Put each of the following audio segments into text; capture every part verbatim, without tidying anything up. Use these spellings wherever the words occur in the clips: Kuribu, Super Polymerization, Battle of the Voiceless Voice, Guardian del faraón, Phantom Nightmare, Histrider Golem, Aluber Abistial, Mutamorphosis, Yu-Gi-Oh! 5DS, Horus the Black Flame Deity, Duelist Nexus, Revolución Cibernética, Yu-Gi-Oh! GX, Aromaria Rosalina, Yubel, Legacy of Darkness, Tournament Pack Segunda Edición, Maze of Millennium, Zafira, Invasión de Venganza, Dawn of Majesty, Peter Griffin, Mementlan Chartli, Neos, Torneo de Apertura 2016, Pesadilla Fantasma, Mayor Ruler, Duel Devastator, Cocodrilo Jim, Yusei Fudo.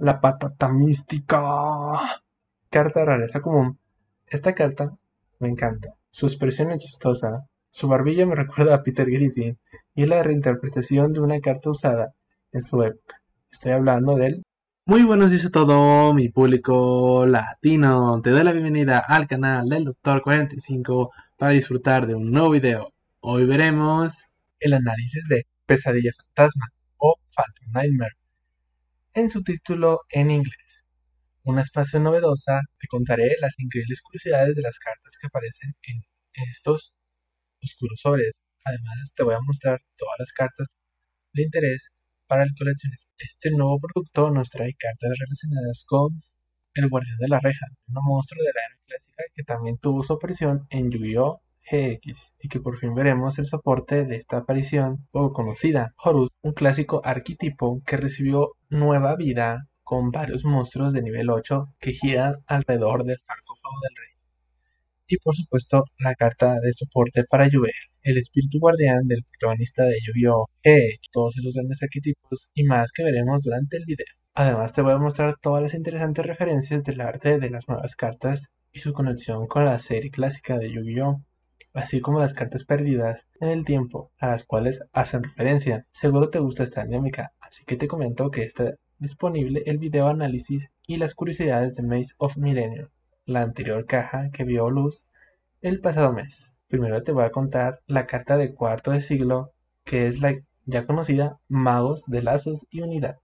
La patata mística. Carta rara, está como... Esta carta me encanta. Su expresión es chistosa. Su barbilla me recuerda a Peter Griffin. Y la reinterpretación de una carta usada en su época. Estoy hablando del... Muy buenos días a todo mi público latino. Te doy la bienvenida al canal del Doctor cuarenta y cinco para disfrutar de un nuevo video. Hoy veremos el análisis de Pesadilla Fantasma o Phantom Nightmare en su título en inglés. Una expansión novedosa, te contaré las increíbles curiosidades de las cartas que aparecen en estos oscuros sobres. Además te voy a mostrar todas las cartas de interés para el coleccionista. Este nuevo producto nos trae cartas relacionadas con el Guardián de la Reja, un monstruo de la era clásica que también tuvo su aparición en Yu-Gi-Oh! G X, y que por fin veremos el soporte de esta aparición poco conocida. Horus, un clásico arquetipo que recibió nueva vida con varios monstruos de nivel ocho que giran alrededor del sarcófago del rey. Y por supuesto la carta de soporte para Yubel, el espíritu guardián del protagonista de Yu-Gi-Oh! G X, todos esos grandes arquetipos y más que veremos durante el video. Además te voy a mostrar todas las interesantes referencias del arte de las nuevas cartas y su conexión con la serie clásica de Yu-Gi-Oh!, así como las cartas perdidas en el tiempo a las cuales hacen referencia. Seguro te gusta esta dinámica, así que te comento que está disponible el video análisis y las curiosidades de Maze of Millennium, la anterior caja que vio luz el pasado mes. Primero te voy a contar la carta de cuarto de siglo, que es la ya conocida Magos de Lazos y Unidad,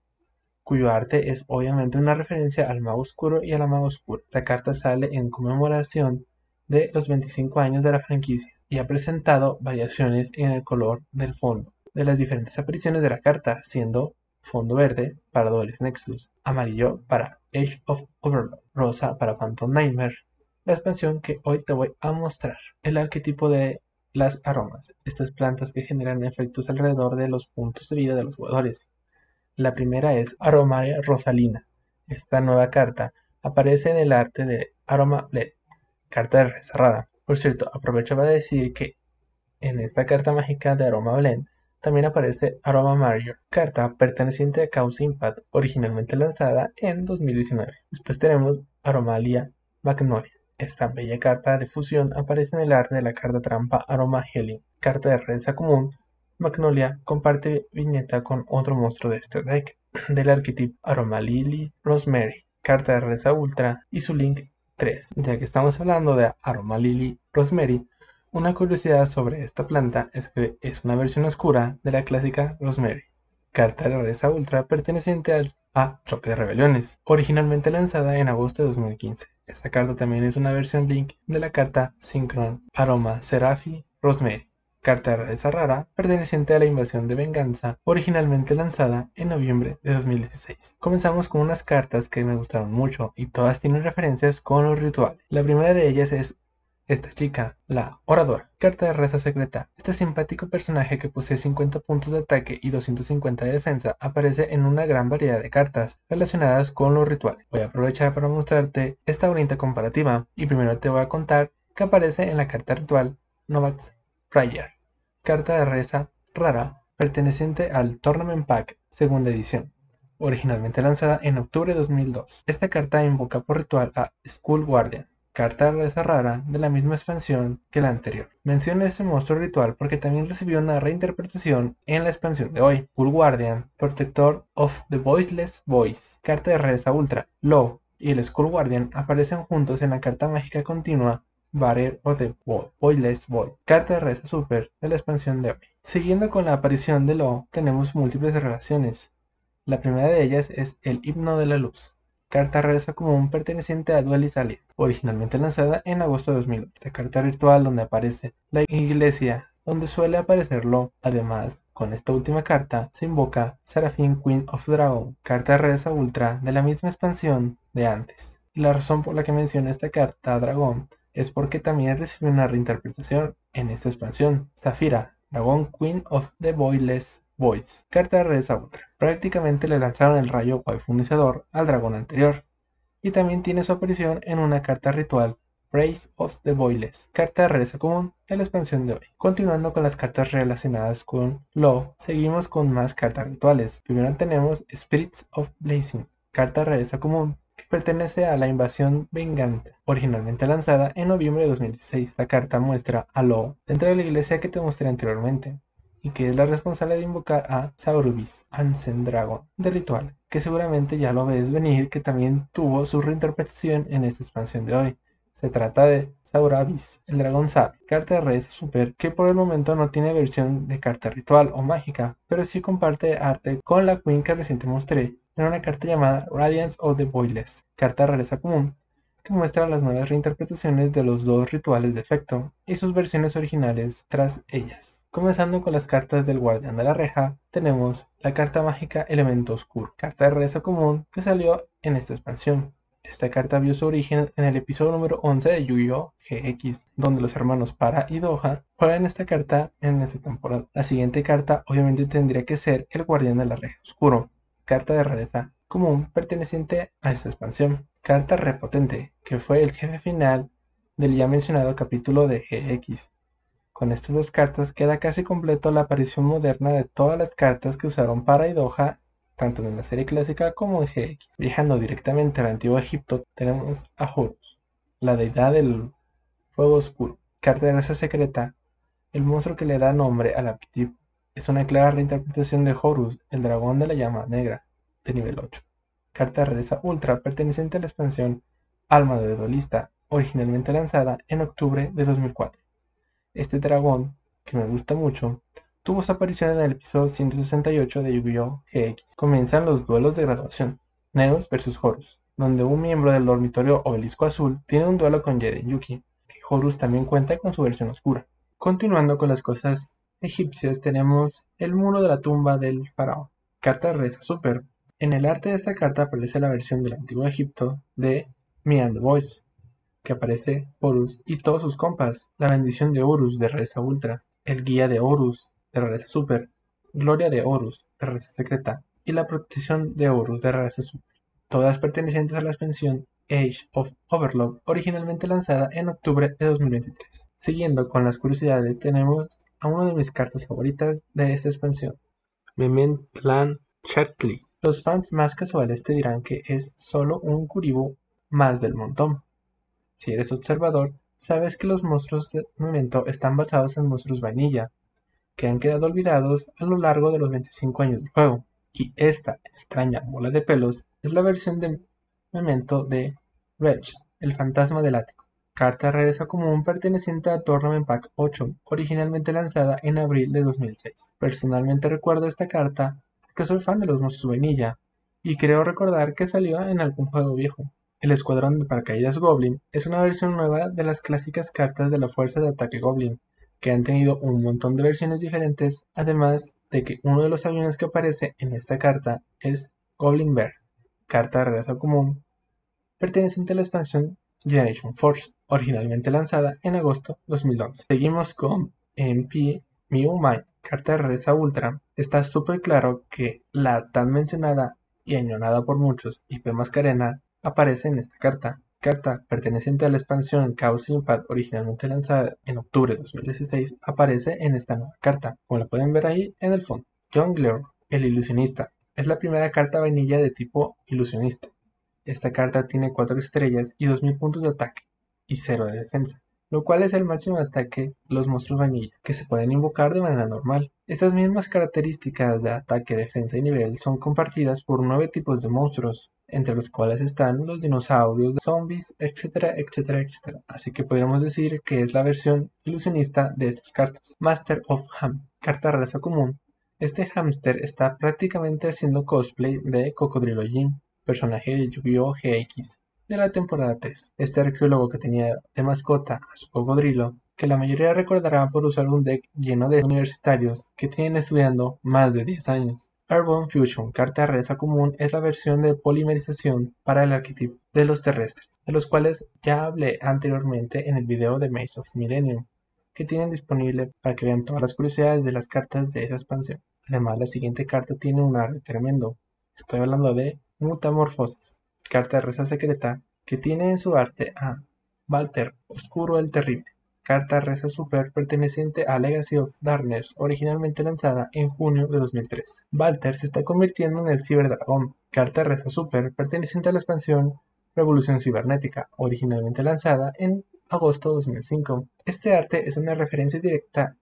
cuyo arte es obviamente una referencia al Mago Oscuro y a la Maga Oscura. La carta sale en conmemoración de los veinticinco años de la franquicia y ha presentado variaciones en el color del fondo de las diferentes apariciones de la carta, siendo fondo verde para Duelist Nexus, amarillo para Age of Overlord, rosa para Phantom Nightmare, la expansión que hoy te voy a mostrar. El arquetipo de las aromas, estas plantas que generan efectos alrededor de los puntos de vida de los jugadores. La primera es Aromaria Rosalina. Esta nueva carta aparece en el arte de Aroma Blade, carta de reza rara. Por cierto, aprovecho para decir que en esta carta mágica de Aroma Blend también aparece Aroma Mayor, carta perteneciente a Chaos Impact, originalmente lanzada en dos mil diecinueve. Después tenemos Aromalia Magnolia. Esta bella carta de fusión aparece en el arte de la carta trampa Aroma Healing, carta de reza común. Magnolia comparte viñeta con otro monstruo de este deck del arquetipo Aroma Lily Rosemary, carta de reza ultra, y su link tres. Ya que estamos hablando de Aroma Lily Rosemary, una curiosidad sobre esta planta es que es una versión oscura de la clásica Rosemary, carta de rareza ultra perteneciente al, a Trope de Rebeliones, originalmente lanzada en agosto de dos mil quince. Esta carta también es una versión link de la carta Synchron Aroma Serafi Rosemary, carta de rareza rara perteneciente a la Invasión de Venganza, originalmente lanzada en noviembre de dos mil dieciséis. Comenzamos con unas cartas que me gustaron mucho y todas tienen referencias con los rituales. La primera de ellas es esta chica, la Oradora, carta de reza secreta. Este simpático personaje que posee cincuenta puntos de ataque y doscientos cincuenta de defensa aparece en una gran variedad de cartas relacionadas con los rituales. Voy a aprovechar para mostrarte esta bonita comparativa y primero te voy a contar que aparece en la carta ritual Novax Prayer, carta de reza rara perteneciente al Tournament Pack Segunda Edición, originalmente lanzada en octubre de dos mil dos. Esta carta invoca por ritual a Skull Guardian, carta de reza rara de la misma expansión que la anterior. Menciono este monstruo ritual porque también recibió una reinterpretación en la expansión de hoy. Skull Guardian, Protector of the Voiceless Voice, carta de reza ultra. Low y el Skull Guardian aparecen juntos en la carta mágica continua Battle of the Voiceless Voice, carta de reza super de la expansión de hoy. Siguiendo con la aparición de Lo, tenemos múltiples relaciones. La primera de ellas es el Himno de la Luz, carta reza común perteneciente a Duelist Alliance, originalmente lanzada en agosto de dos mil. Esta carta virtual donde aparece la iglesia donde suele aparecer Lo. Además, con esta última carta se invoca Seraphine Queen of Dragon, carta reza ultra de la misma expansión de antes. Y la razón por la que menciono esta carta dragón es porque también recibió una reinterpretación en esta expansión. Zafira, Dragon Queen of the Voiceless Voice, carta de reza ultra. Prácticamente le lanzaron el rayo waifu iniciador al dragón anterior. Y también tiene su aparición en una carta ritual, Praise of the Voiceless, carta de reza común de la expansión de hoy. Continuando con las cartas relacionadas con Lo, seguimos con más cartas rituales. Primero tenemos Spirits of Blazing, carta rareza común que pertenece a la Invasión Venganza, originalmente lanzada en noviembre de dos mil dieciséis. La carta muestra a Lo dentro de la iglesia que te mostré anteriormente, y que es la responsable de invocar a Saurubis, Ancient Dragon, de Ritual, que seguramente ya lo ves venir, que también tuvo su reinterpretación en esta expansión de hoy. Se trata de Saurabis, el dragón sabio, carta de rareza super que por el momento no tiene versión de carta ritual o mágica, pero sí comparte arte con la Queen que recién te mostré, en una carta llamada Radiance of the Voiceless, carta de rareza común, que muestra las nuevas reinterpretaciones de los dos rituales de efecto y sus versiones originales tras ellas. Comenzando con las cartas del Guardián de la Reja, tenemos la carta mágica Elemento Oscuro, carta de rareza común que salió en esta expansión. Esta carta vio su origen en el episodio número once de Yu-Gi-Oh! G X, donde los hermanos Para y Doha juegan esta carta en esta temporada. La siguiente carta obviamente tendría que ser el Guardián de la Reja Oscuro, carta de rareza común perteneciente a esta expansión. Carta repotente, que fue el jefe final del ya mencionado capítulo de G X. Con estas dos cartas queda casi completo la aparición moderna de todas las cartas que usaron Para y Doha, tanto en la serie clásica como en G X. Viajando directamente al antiguo Egipto, tenemos a Horus, la deidad del fuego oscuro, carta de raza secreta, el monstruo que le da nombre al arquetipo. Es una clara reinterpretación de Horus, el dragón de la llama negra, de nivel ocho. Carta de raza ultra perteneciente a la expansión Alma de Duelista, originalmente lanzada en octubre de dos mil cuatro. Este dragón, que me gusta mucho, tuvo su aparición en el episodio ciento sesenta y ocho de Yu-Gi-Oh! G X. Comienzan los duelos de graduación, Neos versus Horus, donde un miembro del dormitorio Obelisco Azul tiene un duelo con Jaden Yuki, que Horus también cuenta con su versión oscura. Continuando con las cosas egipcias, tenemos el Muro de la Tumba del Faraón, carta de rareza super. En el arte de esta carta aparece la versión del antiguo Egipto de Me and the Boys, que aparece Horus y todos sus compas, la bendición de Horus de rareza ultra, el guía de Horus de rareza super, gloria de Horus de rareza secreta y la protección de Horus de rareza super, todas pertenecientes a la expansión Age of Overlord, originalmente lanzada en octubre de dos mil veintitrés. Siguiendo con las curiosidades, tenemos a una de mis cartas favoritas de esta expansión, Mementlan Chartli. Los fans más casuales te dirán que es solo un Kuribu más del montón. Si eres observador, sabes que los monstruos de momento están basados en monstruos vainilla, que han quedado olvidados a lo largo de los veinticinco años del juego, y esta extraña bola de pelos es la versión de Memento de Wretch, el fantasma del ático, carta rareza común perteneciente a Tournament Pack ocho, originalmente lanzada en abril de dos mil seis. Personalmente recuerdo esta carta porque soy fan de los monstruos vainilla, y creo recordar que salió en algún juego viejo. El escuadrón de paracaídas Goblin es una versión nueva de las clásicas cartas de la fuerza de ataque Goblin, que han tenido un montón de versiones diferentes, además de que uno de los aviones que aparece en esta carta es Goblin Bear, carta de rareza común, perteneciente a la expansión Generation Force, originalmente lanzada en agosto de dos mil once. Seguimos con M P Mew Mind, carta de rareza ultra. Está súper claro que la tan mencionada y añorada por muchos I P Mascarena aparece en esta carta, carta perteneciente a la expansión Chaos Impact, originalmente lanzada en octubre de dos mil dieciséis, aparece en esta nueva carta, como la pueden ver ahí en el fondo. Jongleur, el ilusionista, es la primera carta vainilla de tipo ilusionista. Esta carta tiene cuatro estrellas y dos mil puntos de ataque y cero de defensa, lo cual es el máximo de ataque de los monstruos vainilla, que se pueden invocar de manera normal. Estas mismas características de ataque, defensa y nivel son compartidas por nueve tipos de monstruos, entre los cuales están los dinosaurios, zombies, etcétera, etcétera, etcétera. Así que podríamos decir que es la versión ilusionista de estas cartas. Master of Ham, carta rareza común. Este hámster está prácticamente haciendo cosplay de Cocodrilo Jim, personaje de Yu-Gi-Oh! G X de la temporada tres. Este arqueólogo que tenía de mascota a su cocodrilo, que la mayoría recordará por usar un deck lleno de universitarios que tienen estudiando más de diez años. Airborne Fusion, carta de rareza común, es la versión de polimerización para el arquetipo de los terrestres, de los cuales ya hablé anteriormente en el video de Maze of Millennium, que tienen disponible para que vean todas las curiosidades de las cartas de esa expansión. Además, la siguiente carta tiene un arte tremendo. Estoy hablando de Mutamorfosis, carta de rareza secreta, que tiene en su arte a Walter Oscuro el Terrible, carta Reza Super perteneciente a Legacy of Darkness, originalmente lanzada en junio de dos mil tres. Balter se está convirtiendo en el Ciberdragón, carta Reza Super perteneciente a la expansión Revolución Cibernética, originalmente lanzada en agosto de dos mil cinco. Este arte es una referencia directa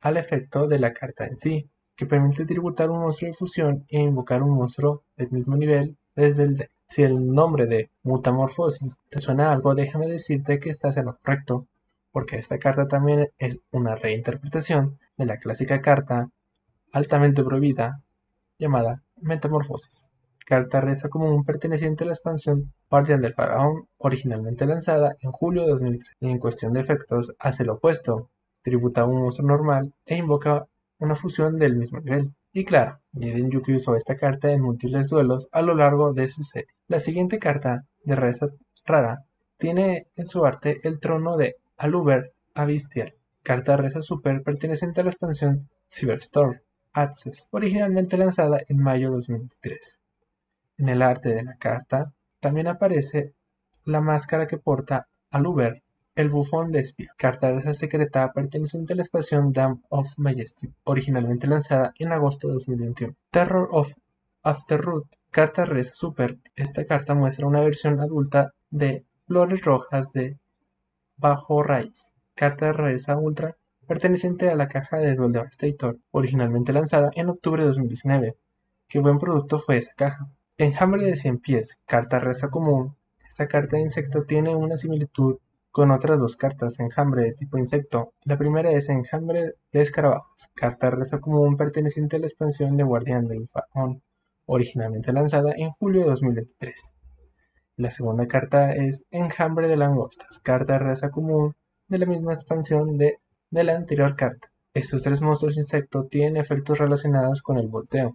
al efecto de la carta en sí, que permite tributar un monstruo de fusión e invocar un monstruo del mismo nivel desde el deck. Si el nombre de Mutamorfosis te suena a algo, déjame decirte que estás en lo correcto, porque esta carta también es una reinterpretación de la clásica carta altamente prohibida llamada Metamorfosis, carta Reza común perteneciente a la expansión Guardian del Faraón, originalmente lanzada en julio de dos mil tres, y en cuestión de efectos hace lo opuesto, tributa a un monstruo normal e invoca una fusión del mismo nivel. Y claro, Jaden Yuki usó esta carta en múltiples duelos a lo largo de su serie. La siguiente carta de Reza rara tiene en su arte el trono de Aluber Abistial, carta Reza Super perteneciente a la expansión Cyberstorm Access, originalmente lanzada en mayo de dos mil tres. En el arte de la carta también aparece la máscara que porta Aluber, el bufón de espía, carta Reza secreta perteneciente a la expansión Dawn of Majesty, originalmente lanzada en agosto de dos mil veintiuno. Terror of Afterroot, carta Reza Super. Esta carta muestra una versión adulta de Flores Rojas de Bajo Raíz, carta Reza Ultra perteneciente a la caja de Duel Devastator, originalmente lanzada en octubre de dos mil diecinueve. Qué buen producto fue esa caja. Enjambre de cien pies, carta Reza común. Esta carta de insecto tiene una similitud con otras dos cartas enjambre de tipo insecto. La primera es enjambre de escarabajos, carta Reza común perteneciente a la expansión de Guardian del Falcón, originalmente lanzada en julio de dos mil veintitrés. La segunda carta es enjambre de langostas, carta Reza común de la misma expansión de, de la anterior carta. Estos tres monstruos insecto tienen efectos relacionados con el volteo.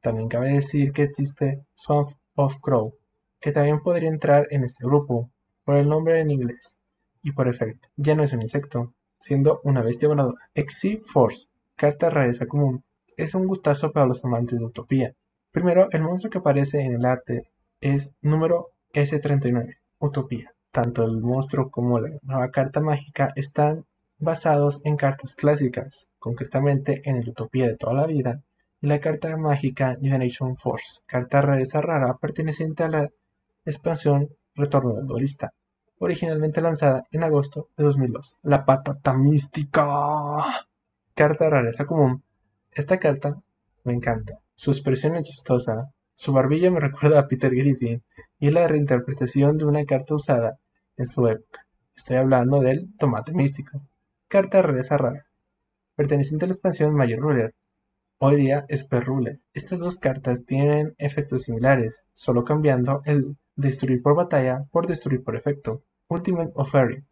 También cabe decir que existe Swamp of Crow, que también podría entrar en este grupo por el nombre en inglés y por efecto, ya no es un insecto, siendo una bestia voladora. Exi Force, carta Reza común, es un gustazo para los amantes de Utopía. Primero, el monstruo que aparece en el arte es número S treinta y nueve, Utopía. Tanto el monstruo como la nueva carta mágica están basados en cartas clásicas, concretamente en el Utopía de toda la vida y la carta mágica Generation Force, carta Reza rara perteneciente a la expansión Retorno del Duelista, originalmente lanzada en agosto de dos mil dos. La patata mística, carta Rareza común. Esta carta me encanta. Su expresión es chistosa, su barbilla me recuerda a Peter Griffin y es la reinterpretación de una carta usada en su época. Estoy hablando del tomate místico, carta Rareza rara, perteneciente a la expansión Mayor Ruler, hoy día es Ruler. Estas dos cartas tienen efectos similares, solo cambiando el destruir por batalla por destruir por efecto. Ultimate Offering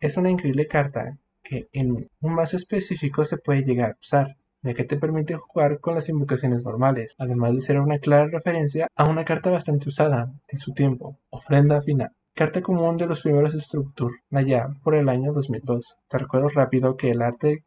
es una increíble carta que en un mazo específico se puede llegar a usar, ya que te permite jugar con las invocaciones normales, además de ser una clara referencia a una carta bastante usada en su tiempo, Ofrenda Final, carta común de los primeros Structure, allá por el año dos mil dos. Te recuerdo rápido que el arte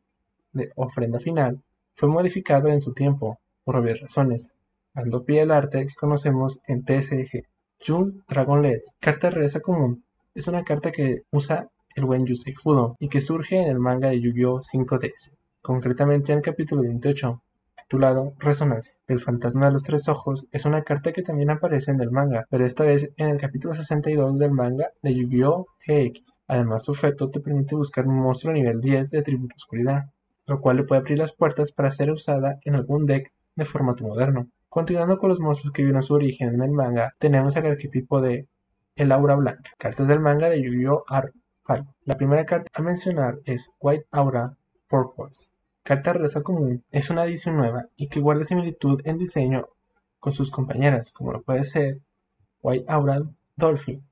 de Ofrenda Final fue modificado en su tiempo, por obvias razones, dando pie al arte que conocemos en T C G. Jun Dragonlet, carta Reza común, es una carta que usa el buen Yusei Fudo y que surge en el manga de Yu-Gi-Oh! cinco D S, concretamente en el capítulo veintiocho, titulado Resonancia. El fantasma de los tres ojos es una carta que también aparece en el manga, pero esta vez en el capítulo sesenta y dos del manga de Yu-Gi-Oh! G X. Además, su efecto te permite buscar un monstruo nivel diez de atributo oscuridad, lo cual le puede abrir las puertas para ser usada en algún deck de formato moderno. Continuando con los monstruos que vieron su origen en el manga, tenemos el arquetipo de el Aura Blanca, cartas del manga de Yu-Gi-Oh! Arc cinco. La primera carta a mencionar es White Aura Purpose, carta Reza común, es una edición nueva y que guarda similitud en diseño con sus compañeras, como lo puede ser White Aura Dolphin,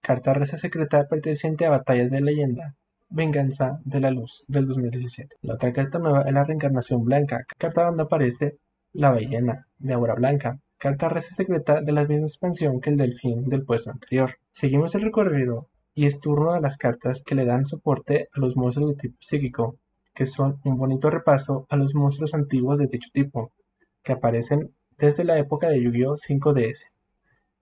carta Reza secreta perteneciente a Batallas de Leyenda, Venganza de la Luz del dos mil diecisiete. La otra carta nueva es la Reencarnación Blanca, carta donde aparece la ballena de Aura Blanca, carta Reza secreta de la misma expansión que el delfín del puesto anterior. Seguimos el recorrido y es turno a las cartas que le dan soporte a los monstruos de tipo psíquico, que son un bonito repaso a los monstruos antiguos de dicho tipo, que aparecen desde la época de Yu-Gi-Oh! cinco D S.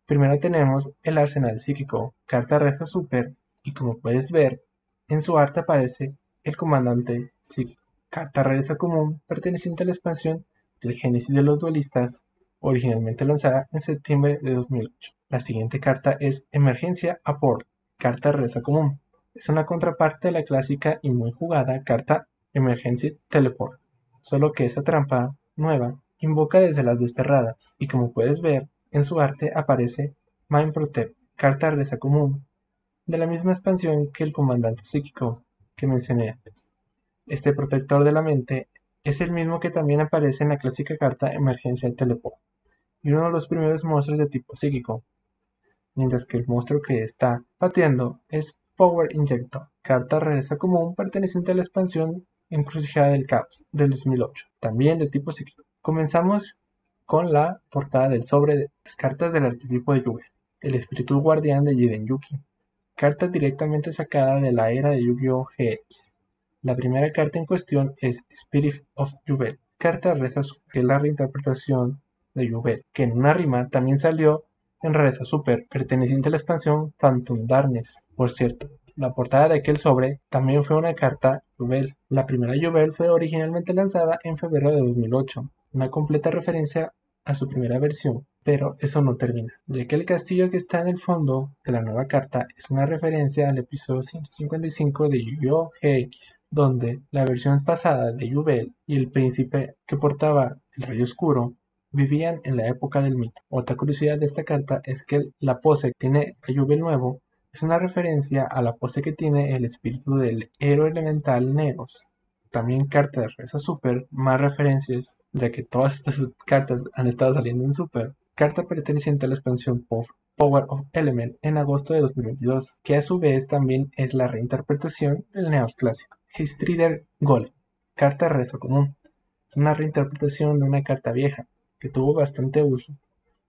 Primero tenemos el Arsenal Psíquico, carta Reza Super, y como puedes ver, En su arte aparece el comandante psíquico, carta rareza común perteneciente a la expansión del génesis de los duelistas, originalmente lanzada en septiembre de dos mil ocho. La siguiente carta es Emergencia Aport, carta rareza común. Es una contraparte de la clásica y muy jugada carta Emergency Teleport, solo que esta trampa nueva invoca desde las desterradas, y como puedes ver, en su arte aparece Mind Protect, carta rareza común, de la misma expansión que el comandante psíquico que mencioné antes. Este protector de la mente es el mismo que también aparece en la clásica carta Emergencia Teleport, y uno de los primeros monstruos de tipo psíquico, mientras que el monstruo que está pateando es Power Injector, carta rareza común perteneciente a la expansión Encrucijada del Caos del dos mil ocho, también de tipo psíquico. Comenzamos con la portada del sobre de las cartas del arquetipo de Yubel, el espíritu guardián de Jaden Yuki, carta directamente sacada de la era de Yu-Gi-Oh! G X. La primera carta en cuestión es Spirit of Yubel, carta rareza super, que es la reinterpretación de Yubel, que en una rima también salió en rareza super, perteneciente a la expansión Phantom Darkness. Por cierto, la portada de aquel sobre también fue una carta Yubel. La primera Yubel fue originalmente lanzada en febrero de dos mil ocho, una completa referencia a su primera versión, pero eso no termina, ya que el castillo que está en el fondo de la nueva carta es una referencia al episodio ciento cincuenta y cinco de Yu-Gi-Oh! G X, donde la versión pasada de Yubel y el príncipe que portaba el rayo oscuro vivían en la época del mito. Otra curiosidad de esta carta es que la pose que tiene a Yubel nuevo es una referencia a la pose que tiene el espíritu del héroe elemental Neros. También carta de rareza super, más referencias, ya que todas estas cartas han estado saliendo en super. Carta perteneciente a la expansión Power of Element en agosto de dos mil veintidós, que a su vez también es la reinterpretación del Neos clásico. Histrider Golem, carta de rareza común. Es una reinterpretación de una carta vieja, que tuvo bastante uso,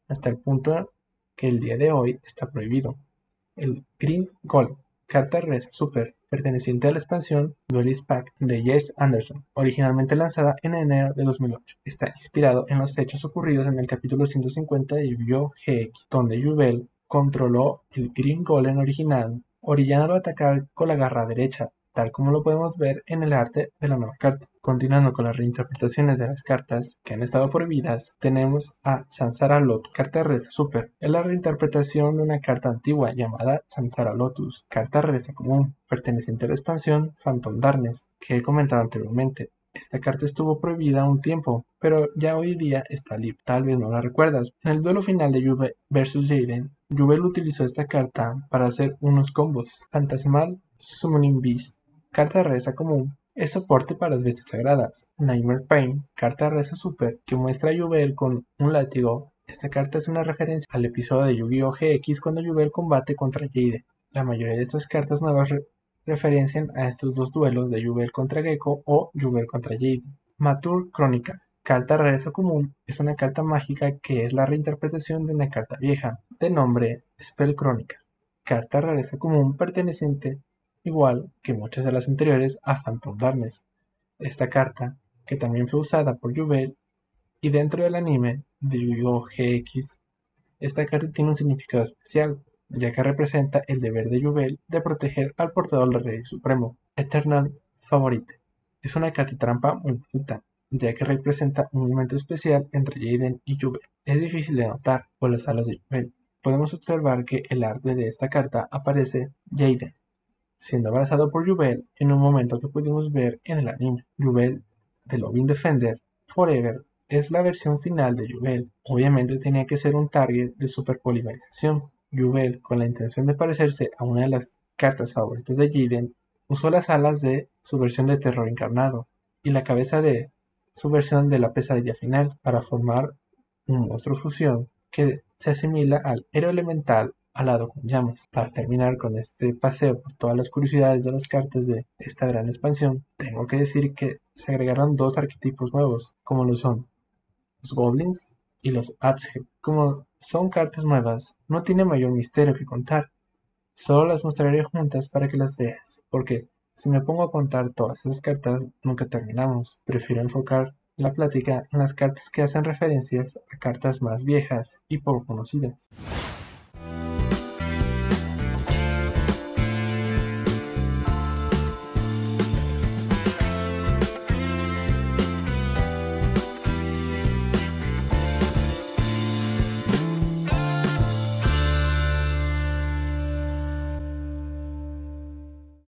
hasta el punto que el día de hoy está prohibido. El Green Golem, carta de rareza super, perteneciente a la expansión Duelist Pack de James Anderson, originalmente lanzada en enero de dos mil ocho. Está inspirado en los hechos ocurridos en el capítulo ciento cincuenta de Yu-Gi-Oh! G X, donde Yubel controló el Green Golem original, orillándolo a atacar con la garra derecha, tal como lo podemos ver en el arte de la nueva carta. Continuando con las reinterpretaciones de las cartas que han estado prohibidas, tenemos a Samsara Lotus, carta rareza super. Es la reinterpretación de una carta antigua llamada Samsara Lotus, carta rareza común, perteneciente a la expansión Phantom Darkness, que he comentado anteriormente. Esta carta estuvo prohibida un tiempo, pero ya hoy día está libre. Tal vez no la recuerdas. En el duelo final de Yubel versus Jaden, Yubel utilizó esta carta para hacer unos combos. Fantasmal Summoning Beast, carta rareza común, es soporte para las bestias sagradas. Nightmare Pain, carta rareza super, que muestra a Yubel con un látigo. Esta carta es una referencia al episodio de Yu-Gi-Oh! G X cuando Yubel combate contra Jaden. La mayoría de estas cartas nuevas re referencian a estos dos duelos de Yubel contra Gecko o Yubel contra Jaden. Mature Crónica, carta rareza común, es una carta mágica que es la reinterpretación de una carta vieja, de nombre Spell Crónica, carta rareza común perteneciente igual que muchas de las anteriores a Phantom Darkness. Esta carta, que también fue usada por Yubel, y dentro del anime de Yu-Gi-Oh! G X, esta carta tiene un significado especial, ya que representa el deber de Yubel de proteger al portador del Rey Supremo. Eternal Favorite, es una carta trampa muy bonita, ya que representa un momento especial entre Jaden y Yubel. Es difícil de notar por las alas de Yubel. Podemos observar que el arte de esta carta aparece Jaden siendo abrazado por Yubel en un momento que pudimos ver en el anime. Yubel de Loving Defender Forever es la versión final de Yubel. Obviamente tenía que ser un target de superpolimerización. Yubel, con la intención de parecerse a una de las cartas favoritas de Jaden, usó las alas de su versión de Terror Encarnado y la cabeza de su versión de la Pesadilla Final para formar un monstruo fusión que se asimila al héroe elemental alado con llamas. Para terminar con este paseo por todas las curiosidades de las cartas de esta gran expansión, tengo que decir que se agregaron dos arquetipos nuevos, como lo son los Goblins y los Adshead. Como son cartas nuevas, no tiene mayor misterio que contar, solo las mostraré juntas para que las veas, porque si me pongo a contar todas esas cartas nunca terminamos. Prefiero enfocar la plática en las cartas que hacen referencias a cartas más viejas y poco conocidas.